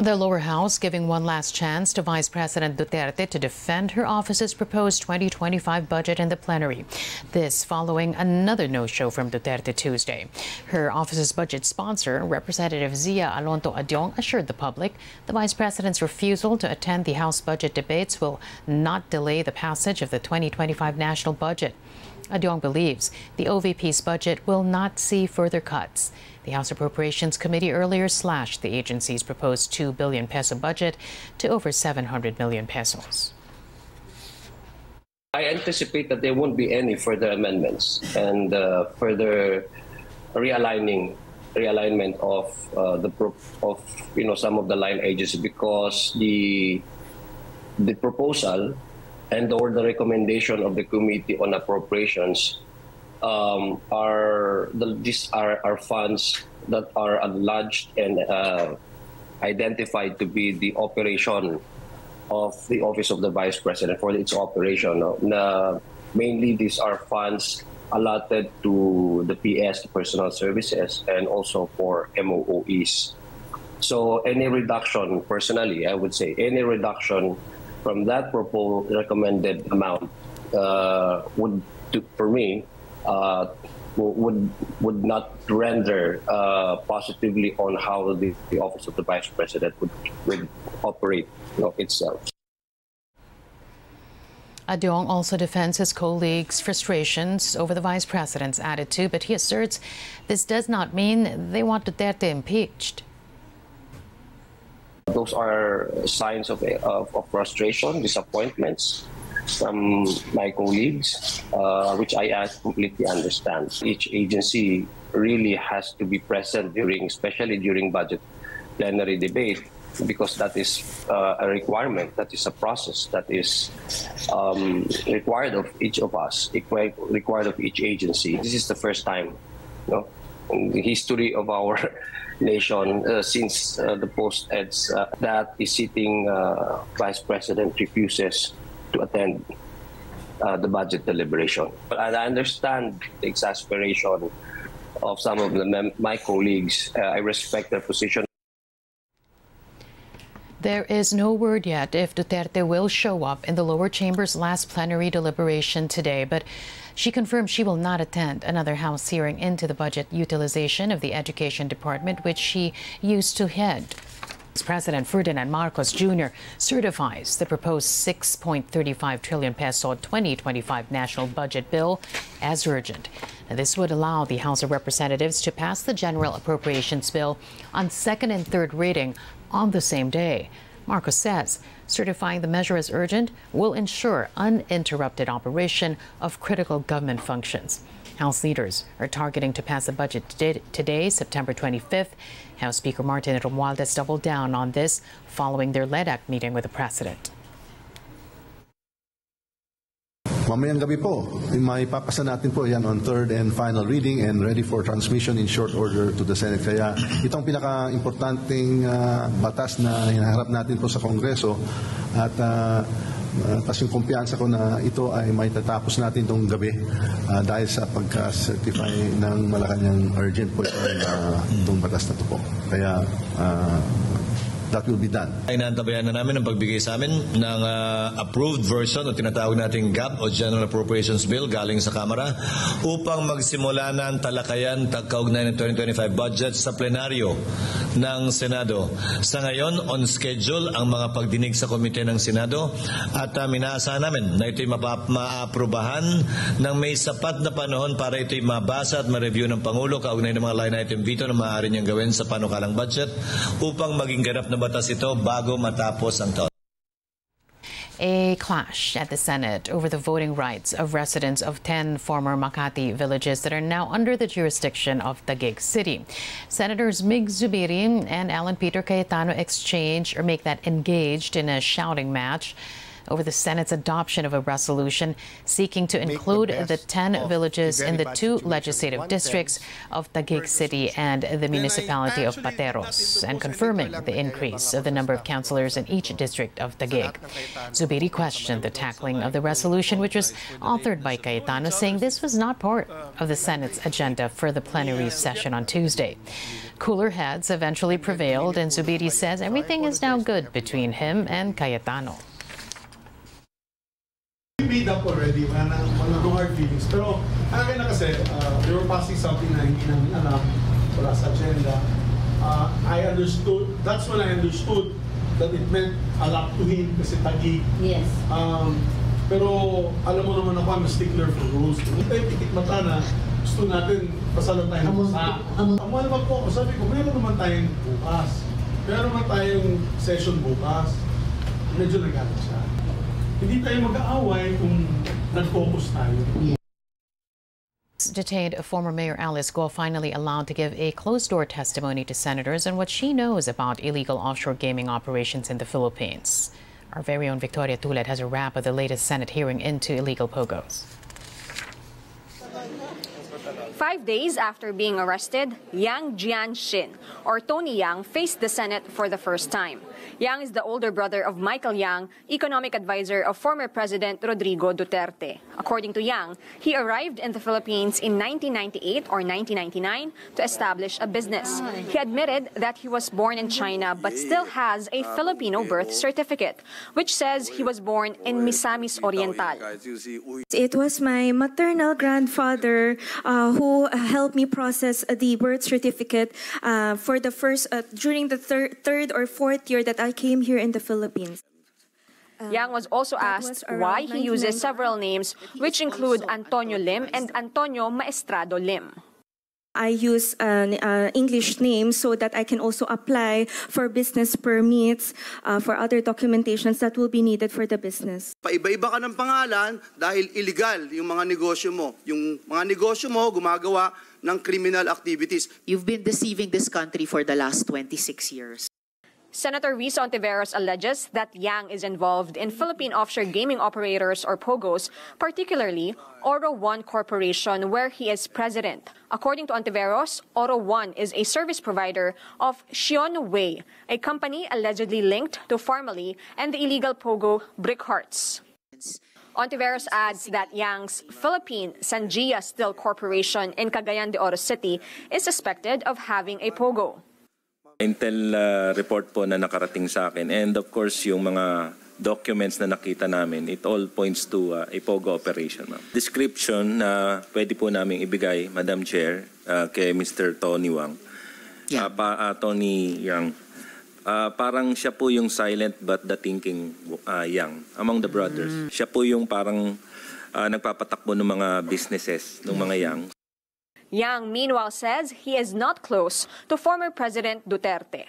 The lower house giving one last chance to Vice President Duterte to defend her office's proposed 2025 budget in the plenary. This following another no-show from Duterte Tuesday. Her office's budget sponsor, Representative Zia Alonto Adiong, assured the public the Vice President's refusal to attend the House budget debates will not delay the passage of the 2025 national budget. Adiong believes the OVP's budget will not see further cuts. The House Appropriations Committee earlier slashed the agency's proposed 2 billion peso budget to over 700 million pesos. I anticipate that there won't be any further amendments and further realignment of some of the line agencies, because the proposal and or the recommendation of the Committee on Appropriations are funds that are lodged and identified to be the operation of the Office of the Vice President for its operation. Mainly these are funds allotted to the PS, personal services, and also for MOOEs. So any reduction, personally, I would say any reduction from that proposed recommended amount would not render positively on how the Office of the Vice President would operate itself. Adiong also defends his colleagues' frustrations over the Vice President's attitude, but he asserts this does not mean they want Duterte impeached. Those are signs of frustration, disappointments from my colleagues, which I completely understand. Each agency really has to be present especially during budget plenary debate, because that is a requirement, that is a process that is required of each of us, required of each agency. This is the first time, in the history of our nation since the post-eds that is sitting Vice President refuses to attend the budget deliberation. But I understand the exasperation of some of my colleagues. I respect their position. There is no word yet if Duterte will show up in the lower chamber's last plenary deliberation today, but she confirmed she will not attend another House hearing into the budget utilization of the Education Department, which she used to head. President Ferdinand Marcos Jr. certifies the proposed 6.35 trillion peso 2025 national budget bill as urgent. Now, this would allow the House of Representatives to pass the General Appropriations Bill on second and third reading on the same day. Marcos says certifying the measure as urgent will ensure uninterrupted operation of critical government functions. House leaders are targeting to pass the budget today, September 25th. House Speaker Martin Romualdez doubled down on this following their LEAD Act meeting with the President. Mamayang gabi po, maipapasa natin po yan on third and final reading and ready for transmission in short order to the Senate. Kaya itong pinaka-importanting batas na hinaharap natin po sa Kongreso, at kasi yung kumpiyansa ko na ito ay may tatapos natin itong gabi dahil sa pagka-certify ng Malacanang urgent po itong batas na ito po. Kaya that will be done. Ay naantabayan na namin ang pagbigay sa amin ng approved version o tinatawag nating GAP o General Appropriations Bill galing sa Kamara upang magsimula na ang talakayan kaugnay ng 2025 budget sa plenaryo ng Senado. Sa ngayon, on schedule ang mga pagdinig sa komite ng Senado at inaasahan namin na ito'y maaprubahan ng may sapat na panahon para ito'y mabasa at ma-review ng Pangulo kaugnay ng mga line item veto na maaari niyang gawin sa panukalang budget upang maging ganap na batas ito bago matapos ang taon. A clash at the Senate over the voting rights of residents of 10 former Makati villages that are now under the jurisdiction of Taguig City. Senators Migz Zubiri and Alan Peter Cayetano exchange or make that engaged in a shouting match over the Senate's adoption of a resolution seeking to include the 10 villages in the two legislative districts of Taguig City and the municipality of Pateros, and confirming the increase of the number of councillors in each district of Taguig. Zubiri questioned the tackling of the resolution, which was authored by Cayetano, saying this was not part of the Senate's agenda for the plenary session on Tuesday. Cooler heads eventually prevailed, and Zubiri says everything is now good between him and Cayetano. We made up already, no hard feelings. Pero alam na kasi, they were passing something na hindi namin alam, wala sa agenda. I understood, that's when I understood that it meant a lot to him kasi Taguig. Yes. Pero alam mo naman ako, I'm a stickler for rules. Hindi tayo pitik-mata na gusto natin pasalan tayo ng masa. Ang malabag po ako, sabi ko, mayroon naman tayong bukas. Mayroon naman tayong session bukas. Medyo nagalit siya. Hindi tayo mag-aaway kung nag-focus tayo. Detained former Mayor Alice Guo finally allowed to give a closed-door testimony to senators on what she knows about illegal offshore gaming operations in the Philippines. Our very own Victoria Tulete has a wrap of the latest Senate hearing into illegal POGOs. 5 days after being arrested, Yang Jianxin, or Tony Yang, faced the Senate for the first time. Yang is the older brother of Michael Yang, economic advisor of former President Rodrigo Duterte. According to Yang, he arrived in the Philippines in 1998 or 1999 to establish a business. He admitted that he was born in China but still has a Filipino birth certificate, which says he was born in Misamis Oriental. It was my maternal grandfather who helped me process the birth certificate for the first during the third or fourth year that I came here in the Philippines. Yang was also asked why he uses several names, which include Antonio Lim and Antonio Maestrado Lim. I use an English name so that I can also apply for business permits, for other documentations that will be needed for the business. Paiba-iba ka ng pangalan dahil illegal yung mga negosyo mo. Yung mga negosyo mo gumagawa ng criminal activities. You've been deceiving this country for the last 26 years. Senator Risa Hontiveros alleges that Yang is involved in Philippine offshore gaming operators or POGOs, particularly Oro One Corporation, where he is president. According to Hontiveros, Oro One is a service provider of Xionwei, a company allegedly linked to Farmaly and the illegal POGO Brickhearts. Hontiveros adds that Yang's Philippine Sanjia Steel Corporation in Cagayan de Oro City is suspected of having a POGO. Intel report po na nakarating sa akin, and of course yung mga documents na nakita namin, it all points to a POGO operation. Description na pwede po namin ibigay, Madam Chair, kay Mr. Tony Wang. Yeah. Tony Yang. Parang siya po yung silent but the thinking Yang among the brothers. Siya po yung parang nagpapatakbo ng mga businesses, ng mga Yang. Yang, meanwhile, says he is not close to former President Duterte.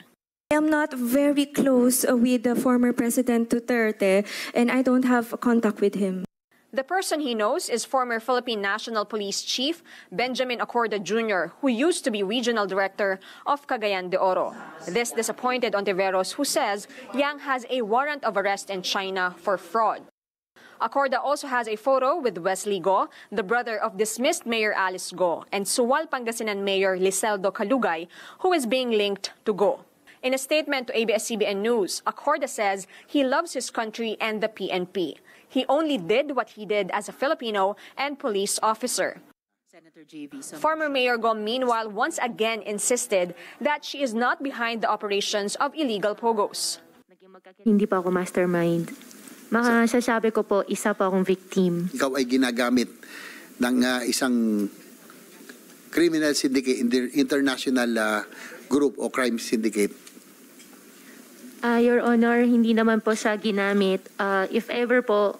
I am not very close with the former President Duterte, and I don't have contact with him. The person he knows is former Philippine National Police Chief Benjamin Acorda Jr., who used to be regional director of Cagayan de Oro. This disappointed Hontiveros, who says Yang has a warrant of arrest in China for fraud. Acorda also has a photo with Wesley Guo, the brother of dismissed Mayor Alice Guo, and Suwal Pangasinan Mayor Luiseldo Calugay, who is being linked to Guo. In a statement to ABS-CBN News, Acorda says he loves his country and the PNP. He only did what he did as a Filipino and police officer. Former Mayor Guo, meanwhile, once again insisted that she is not behind the operations of illegal POGOs. Hindi pa ako mastermind. Masasabi ko po, isa pa akong victim. Ikaw ay ginagamit ng isang criminal syndicate, international group o crime syndicate. Your Honor, hindi naman po siya ginamit. If ever po,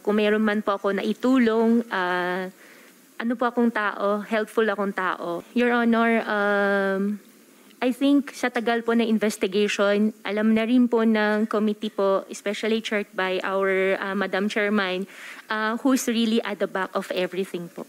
kung meron man po ako na itulong, ano po akong tao, helpful akong tao. Your Honor, I think sa tagal po na investigation, alam na rin po ng committee po, especially chaired by our Madam Chairman, who's really at the back of everything po.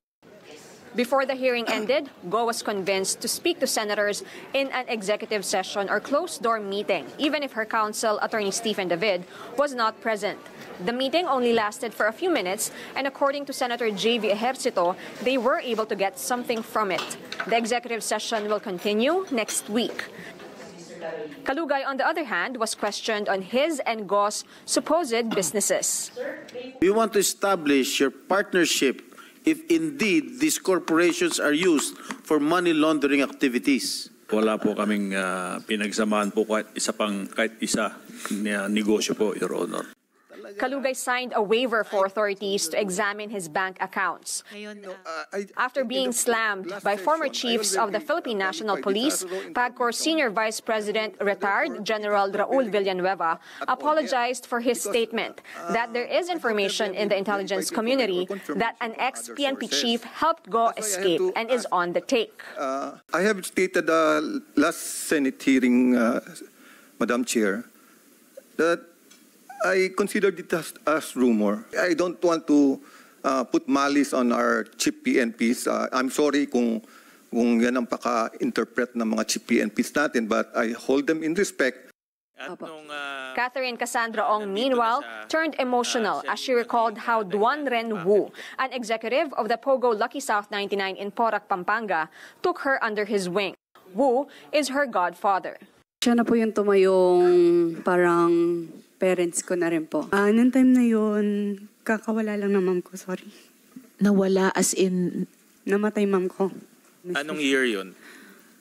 Before the hearing ended, Guo was convinced to speak to senators in an executive session or closed-door meeting, even if her counsel, Attorney Stephen David, was not present. The meeting only lasted for a few minutes, and according to Senator JV Ejercito, they were able to get something from it. The executive session will continue next week. Calugay, on the other hand, was questioned on his and Guo's supposed businesses. We want to establish your partnership if indeed these corporations are used for money laundering activities. Wala po kaming pinagsamahan po kahit isa na negosyo po, Your Honor. Calugay signed a waiver for authorities to examine his bank accounts. After being slammed by former chiefs of the Philippine National Police, PAGCOR Senior Vice President Retired General Raul Villanueva apologized for his statement that there is information in the intelligence community that an ex-PNP chief helped Guo escape and is on the take. I have stated the last Senate hearing, Madam Chair, that I considered it as rumor. I don't want to put malice on our chief PNPs. I'm sorry kung yan ang paka-interpret ng mga chief PNPs natin, but I hold them in respect. Catherine Cassandra Ong, meanwhile, turned emotional as she recalled how Duan Ren Wu, an executive of the POGO Lucky South 99 in Porac, Pampanga, took her under his wing. Wu is her godfather. Siya na po yung tumayong parang parents ko na rin po. Nung time na yun, kakawala lang ng mom ko, sorry. Nawala as in? Namatay mom ko. Anong year yun?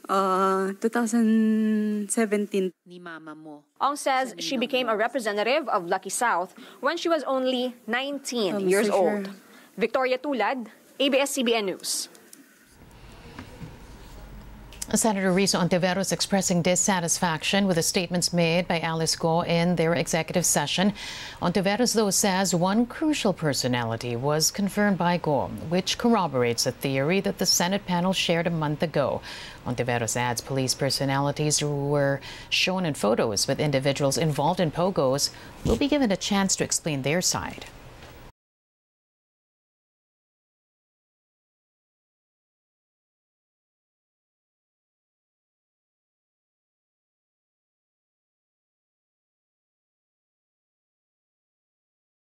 2017. Ni mama mo. Ong says she became a representative of Lucky South when she was only 19 years old. Victoria Tulad, ABS-CBN News. Senator Risa Hontiveros expressing dissatisfaction with the statements made by Alice Guo in their executive session. Hontiveros, though, says one crucial personality was confirmed by Guo, which corroborates a theory that the Senate panel shared a month ago. Hontiveros adds police personalities who were shown in photos with individuals involved in POGOs will be given a chance to explain their side.